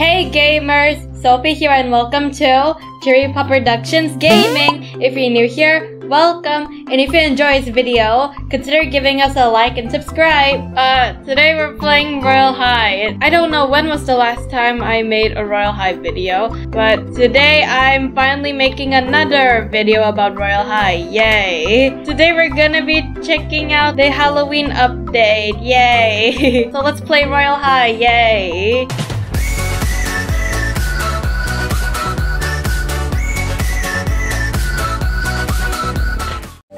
Hey gamers! Sophie here and welcome to Cherry Pop Productions Gaming. If you're new here, welcome! And if you enjoy this video, consider giving us a like and subscribe. Today we're playing Royale High. I don't know when was the last time I made a Royale High video, but today I'm finally making another video about Royale High. Yay! Today we're gonna be checking out the Halloween update. Yay! So let's play Royale High. Yay!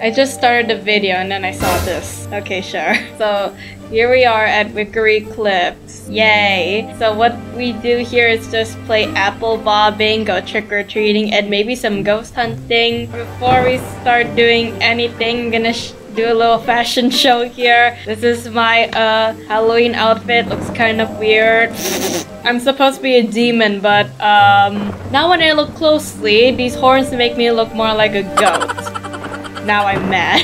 I just started the video and then I saw this. Okay, sure. So here we are at Wickery Clips. Yay! So what we do here is just play apple bobbing, go trick-or-treating, and maybe some ghost hunting. Before we start doing anything, I'm gonna do a little fashion show here. This is my Halloween outfit. Looks kind of weird. I'm supposed to be a demon, but now when I look closely, these horns make me look more like a goat. Now I'm mad.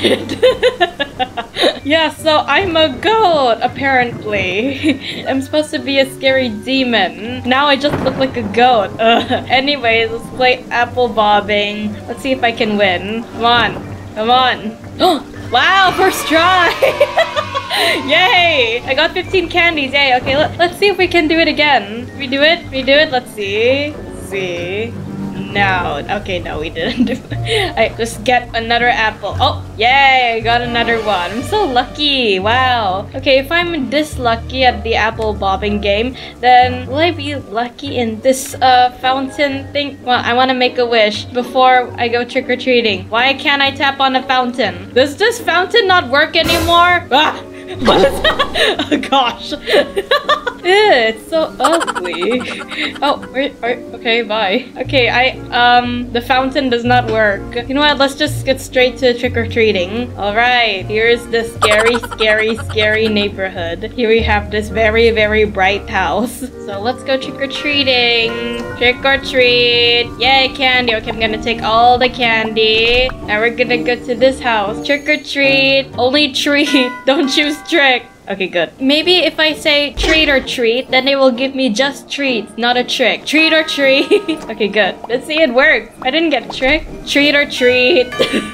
Yeah, so I'm a goat, apparently. I'm supposed to be a scary demon. Now I just look like a goat. Anyways, let's play apple bobbing. Let's see if I can win. Come on, come on. Wow, first try. Yay, I got 15 candies, yay. Okay, let's see if we can do it again. We do it, let's see. No, okay, no, we didn't do it. Alright, just get another apple. Oh, yay, I got another one. I'm so lucky, wow. Okay, if I'm this lucky at the apple bobbing game, then will I be lucky in this fountain thing? Well, I want to make a wish before I go trick-or-treating. Why can't I tap on a fountain? Does this fountain not work anymore? Ah! What is that? Oh gosh. Ew, it's so ugly. Oh, wait, okay, bye. Okay, the fountain does not work. You know what, let's just get straight to trick-or-treating. Alright, here's the scary neighborhood. Here we have this very, very bright house. So let's go trick-or-treating. Trick-or-treat. Yay, candy. Okay, I'm gonna take all the candy. Now we're gonna go to this house. Trick-or-treat. Only treat. Don't choose trick. Okay, good. Maybe if I say treat or treat, then they will give me just treats, not a trick. Treat or treat. Okay, good. Let's see, it worked. I didn't get a trick. Treat or treat.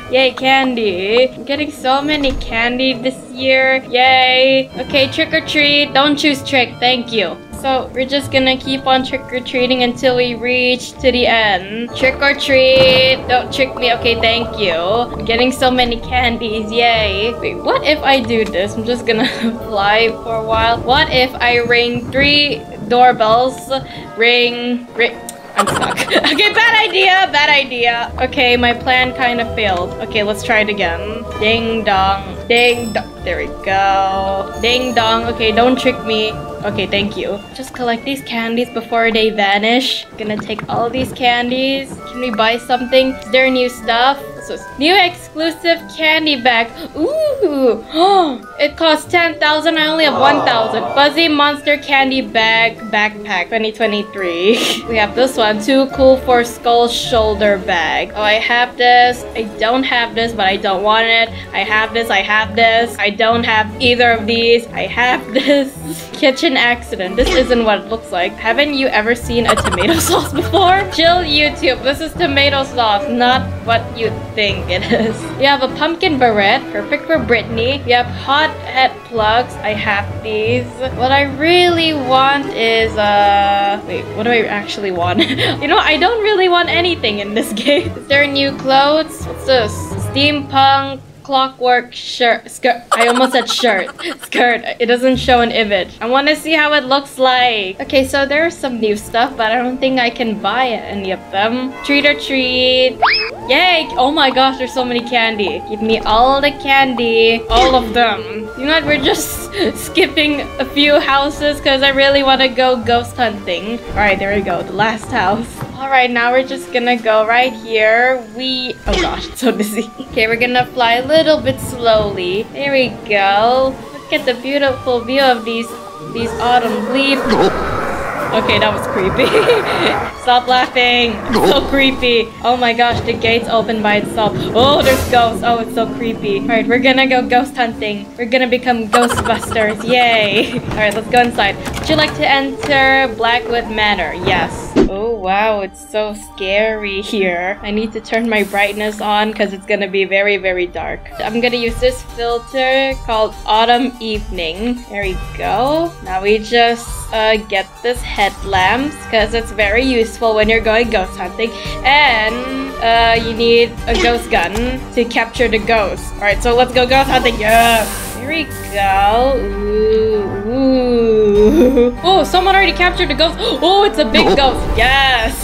Yay, candy. I'm getting so many candy this year. Yay. Okay, trick or treat. Don't choose trick. Thank you. So we're just gonna keep on trick-or-treating until we reach to the end. Trick-or-treat! Don't trick me. Okay, thank you. I'm getting so many candies. Yay. Wait, what if I do this? I'm just gonna fly for a while. What if I ring 3 doorbells? Ring. I'm stuck. Okay, bad idea. Okay, my plan kind of failed. Okay, let's try it again. Ding dong. Ding dong. There we go. Ding dong. Okay, don't trick me. Okay, thank you. Just collect these candies before they vanish. Gonna take all these candies. Can we buy something? Is there new stuff? New exclusive candy bag. Ooh! It costs 10,000. I only have 1,000. Fuzzy Monster Candy Bag Backpack 2023. We have this one. Too cool for Skull Shoulder Bag. Oh, I have this. I don't have this, but I don't want it. I have this. I don't have either of these. I have this. Kitchen accident. This isn't what it looks like. Haven't you ever seen a tomato sauce before? Chill YouTube. This is tomato sauce, not what you think it is. You have a pumpkin barrette, perfect for Britney. You have hot head plugs. I have these. What I really want is wait, what do I actually want? You know, I don't really want anything in this game. Is there new clothes? What's this? Steampunk clockwork skirt. I almost said shirt. Skirt. It doesn't show an image. I want to see how it looks like. Okay, so there's some new stuff, but I don't think I can buy any of them. Treat or treat. Yay! Oh my gosh, there's so many candy. Give me all the candy. All of them. You know what? We're just skipping a few houses because I really want to go ghost hunting. Alright, there we go. The last house. Alright, now we're just gonna go right here. Oh gosh, it's so busy. Okay, we're gonna fly a little bit slowly. There we go. Look at the beautiful view of these autumn leaves. Okay, that was creepy. Stop laughing. So creepy. Oh my gosh, the gate's open by itself. Oh, there's ghosts. Oh, it's so creepy. All right, we're gonna go ghost hunting. We're gonna become Ghostbusters. Yay. All right, let's go inside. Would you like to enter Blackwood Manor? Yes. Oh, wow, it's so scary here. I need to turn my brightness on because it's gonna be very, very dark. I'm gonna use this filter called Autumn Evening. There we go. Now we just get this headlamps because it's very useful when you're going ghost hunting. And you need a ghost gun to capture the ghosts. All right, so let's go ghost hunting. Yeah. Here we go. Ooh, ooh. Oh, someone already captured the ghost. Oh, it's a big ghost. Yes.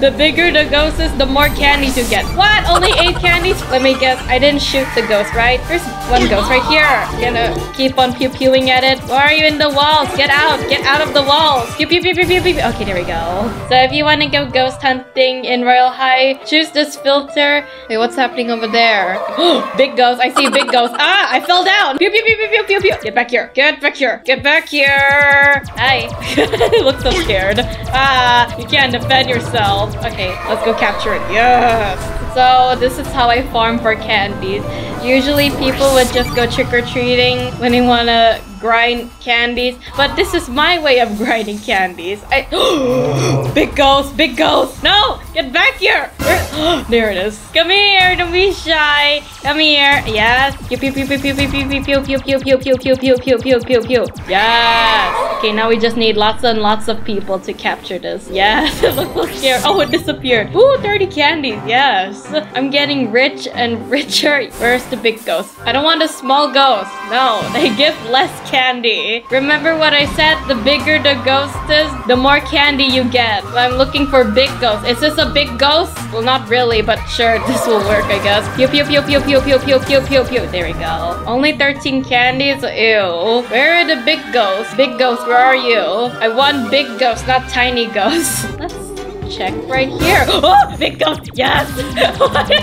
The bigger the ghost is, the more candies you get. What? Only 8 candies? Let me guess. I didn't shoot the ghost, right? There's one ghost right here. Gonna keep on pew-pewing at it. Why are you in the walls? Get out. Get out of the walls. Pew, pew, pew, pew, pew, pew. Okay, there we go. So if you want to go ghost hunting in Royale High, choose this filter. Wait, what's happening over there? Big ghost. I see big ghost. Ah, I fell down. Pew, pew, pew, pew, pew, pew, pew. Get back here. Get back here. Get back here. Hi. Look so scared. Ah, you can't defend yourself. Okay, let's go capture it. Yes. So this is how I farm for candies. Usually people would just go trick-or-treating when they want to grind candies, but this is my way of grinding candies. Big ghost, big ghost. No, get back here. There it is. Come here, don't be shy. Come here. Yes. Pew pew pew pew pew pew pew pew pew pew pew pew pew pew pew pew pew pew. Yes. Okay, now we just need lots and lots of people to capture this. Yes. Look so scared. Oh, it disappeared. Ooh, 30 candies. Yes. I'm getting rich and richer. Where's the big ghost? I don't want a small ghost. No, they give less candy. Remember what I said? The bigger the ghost is, the more candy you get. I'm looking for big ghosts. Is this a big ghost? Well, not really, but sure, this will work, I guess. Pew pew pew pew pew pew pew pew pew pew. There we go. Only 13 candies? Ew. Where are the big ghosts? Big ghost, where are you? I want big ghosts, not tiny ghosts. Let's check right here. Oh, big ghost. Yes.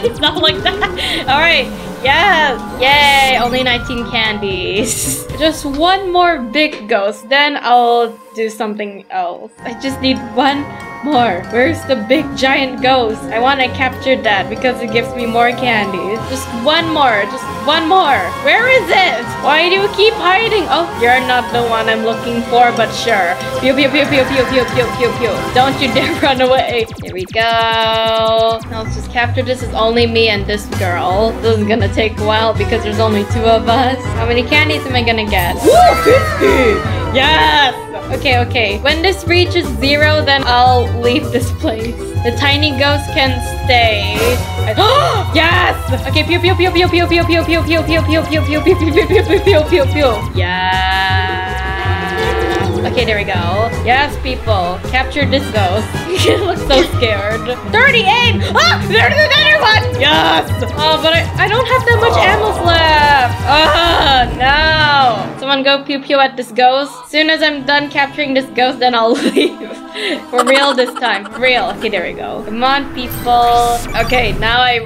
It's not like that. All right. Yes! Yay! Only 19 candies. Just one more big ghost, then I'll do something else. I just need one more. Where's the big giant ghost? I want to capture that because it gives me more candies. Just one more. Just one more. Where is it? Why do you keep hiding? Oh, you're not the one I'm looking for, but sure. Pew pew pew pew pew pew pew pew pew. Don't you dare run away. Here we go. Now let's just capture this. It's only me and this girl. This is gonna take a while because there's only 2 of us. How many candies am I gonna get? Woo! 50! Yes! Okay, okay. When this reaches 0, then I'll leave this place. The tiny ghost can stay. Oh! Yes! Okay, pew pew pew pew pew pew pew pew pew pew pew pew pew pew pew pew pew pew pew. Yes! Okay, there we go. Yes, people. Capture this ghost. She looks so scared. 38! Oh! There's another one! Yes! Oh, but I don't have that much ammo left. Oh, no! Someone go pew pew at this ghost. Soon as I'm done capturing this ghost, then I'll leave. For real this time. For real. Okay, there we go. Come on, people. Okay, now I...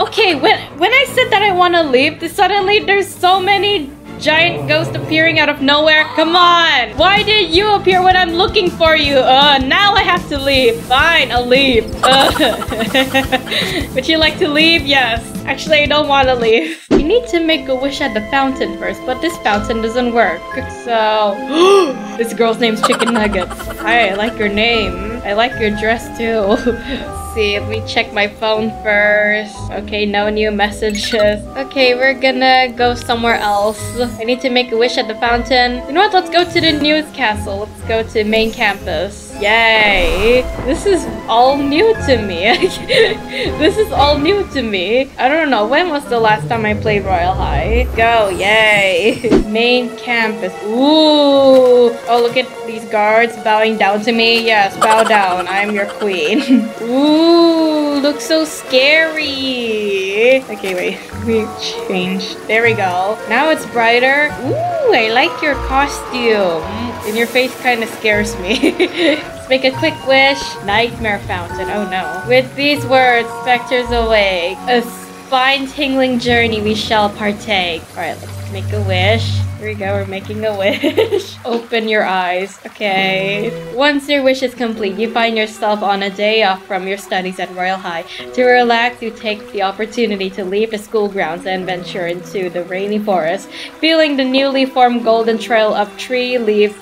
Okay, when I said that I want to leave, suddenly there's so many giant ghosts appearing out of nowhere. Come on! Why did you appear when I'm looking for you? Now I have to leave. Fine, I'll leave. Would you like to leave? Yes. Actually, I don't want to leave. We need to make a wish at the fountain first, but this fountain doesn't work. So... This girl's name's Chicken Nuggets. Hi, I like your name. I like your dress too. Let's see, let me check my phone first. Okay, no new messages. Okay, we're gonna go somewhere else. I need to make a wish at the fountain. You know what? Let's go to the news castle. Let's go to main campus. Yay! This is all new to me. This is all new to me. I don't know, when was the last time I played Royale High? Go, yay! Main campus. Ooh! Oh, look at these guards bowing down to me. Yes, bow down. I'm your queen. Ooh, looks so scary. Okay, wait. We changed. There we go. Now it's brighter. Ooh, I like your costume. And your face kind of scares me. Make a quick wish. Nightmare fountain. Oh no. With these words, specters awake. A spine-tingling journey we shall partake. Alright, let's make a wish. Here we go, we're making a wish. Open your eyes. Okay. Once your wish is complete, you find yourself on a day off from your studies at Royale High. To relax, you take the opportunity to leave the school grounds and venture into the rainy forest, feeling the newly formed golden trail of tree leaves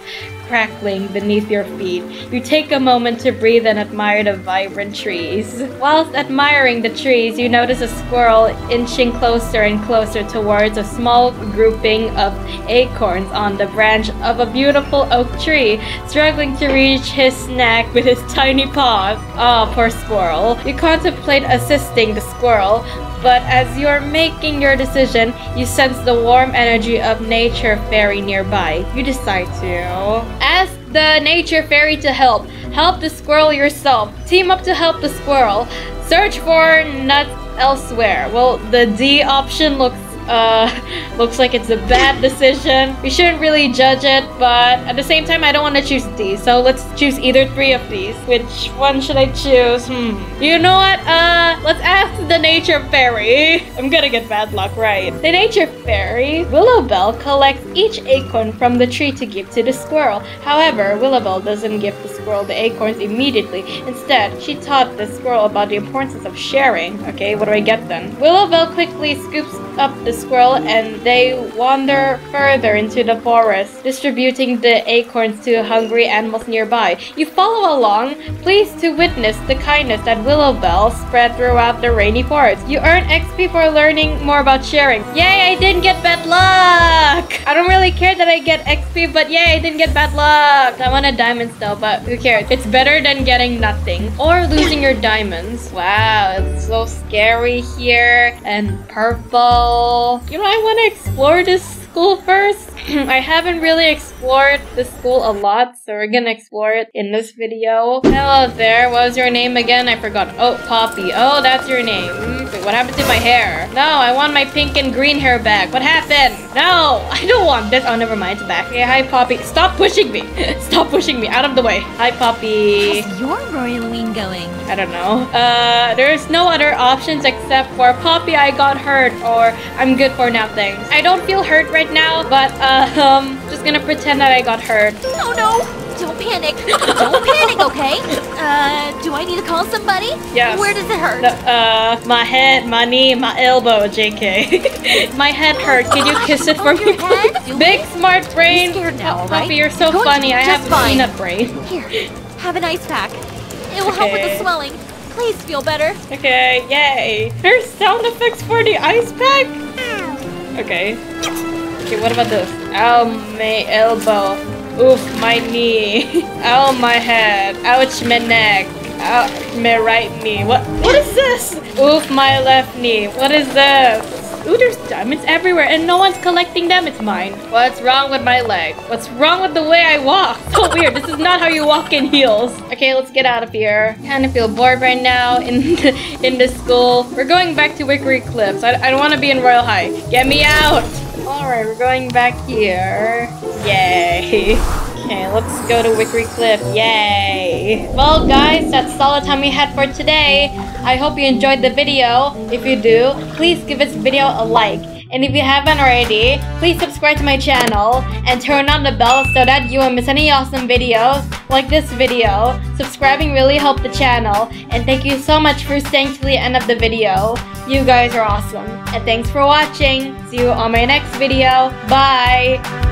crackling beneath your feet. You take a moment to breathe and admire the vibrant trees. Whilst admiring the trees, you notice a squirrel inching closer and closer towards a small grouping of acorns on the branch of a beautiful oak tree, struggling to reach his snack with his tiny paws. Ah, poor squirrel. You contemplate assisting the squirrel, but as you're making your decision, you sense the warm energy of nature fairy nearby. You decide to ask the nature fairy to help the squirrel yourself. Team up to help the squirrel. Search for nuts elsewhere. Well, the D option looks like it's a bad decision. We shouldn't really judge it, but at the same time, I don't want to choose D. So let's choose either three of these. Which one should I choose? You know what? Let's ask the nature fairy. I'm gonna get bad luck, right? The nature fairy, Willowbell, collects each acorn from the tree to give to the squirrel. However, Willowbell doesn't give the squirrel the acorns immediately. Instead, she taught the squirrel about the importance of sharing. Okay, what do I get then? Willowbell quickly scoops up the squirrel and they wander further into the forest, distributing the acorns to hungry animals nearby. You follow along, pleased to witness the kindness that Willowbell spread throughout the rainy forest. You earn XP for learning more about sharing. Yay, I didn't get bad luck! I don't really care that I get XP, but yay, I didn't get bad luck! I want a diamond still, but who cares? It's better than getting nothing or losing your diamonds. Wow, it's so scary here and purple. You know, I want to explore this school first. I haven't really explored this school a lot, so we're gonna explore it in this video. Hello there, what was your name again? I forgot. Oh, Poppy. Oh, that's your name. Wait, what happened to my hair? No, I want my pink and green hair back. What happened? No, I don't want this. Oh, never mind, it's back. Okay, hi, Poppy. Stop pushing me. Stop pushing me. Out of the way. Hi, Poppy. How's your Royaline going? I don't know. There's no other options except for Poppy, I got hurt, or I'm good for nothing. I don't feel hurt right now, but just gonna pretend that I got hurt. Oh no! Don't panic! Don't panic, okay? Do I need to call somebody? Yes. Where does it hurt? No, my head, my knee, my elbow, JK. My head hurt. Can you kiss it for me? Big smart brain. You're scared now, right? Poppy, you're so funny. I have peanut brain. Here, have an ice pack. It will help with the swelling. Please feel better. Okay, yay. There's sound effects for the ice pack? Okay. Okay, what about this? Ow, my elbow. Oof, my knee. Ow, my head. Ouch, my neck. Ouch, my right knee. What is this? Oof, my left knee. What is this? Ooh, there's diamonds everywhere and no one's collecting them. It's mine. What's wrong with my leg? What's wrong with the way I walk? So weird. This is not how you walk in heels. Okay, let's get out of here. Kind of feel bored right now in the school. We're going back to Wickery Clips. I don't want to be in Royale High. Get me out. Alright, we're going back here. Yay. Okay, let's go to Wickery Cliff. Yay. Well, guys, that's all the time we had for today. I hope you enjoyed the video. If you do, please give this video a like. And if you haven't already, please subscribe to my channel and turn on the bell so that you won't miss any awesome videos like this video. Subscribing really helped the channel. And thank you so much for staying till the end of the video. You guys are awesome. And thanks for watching. See you on my next video. Bye!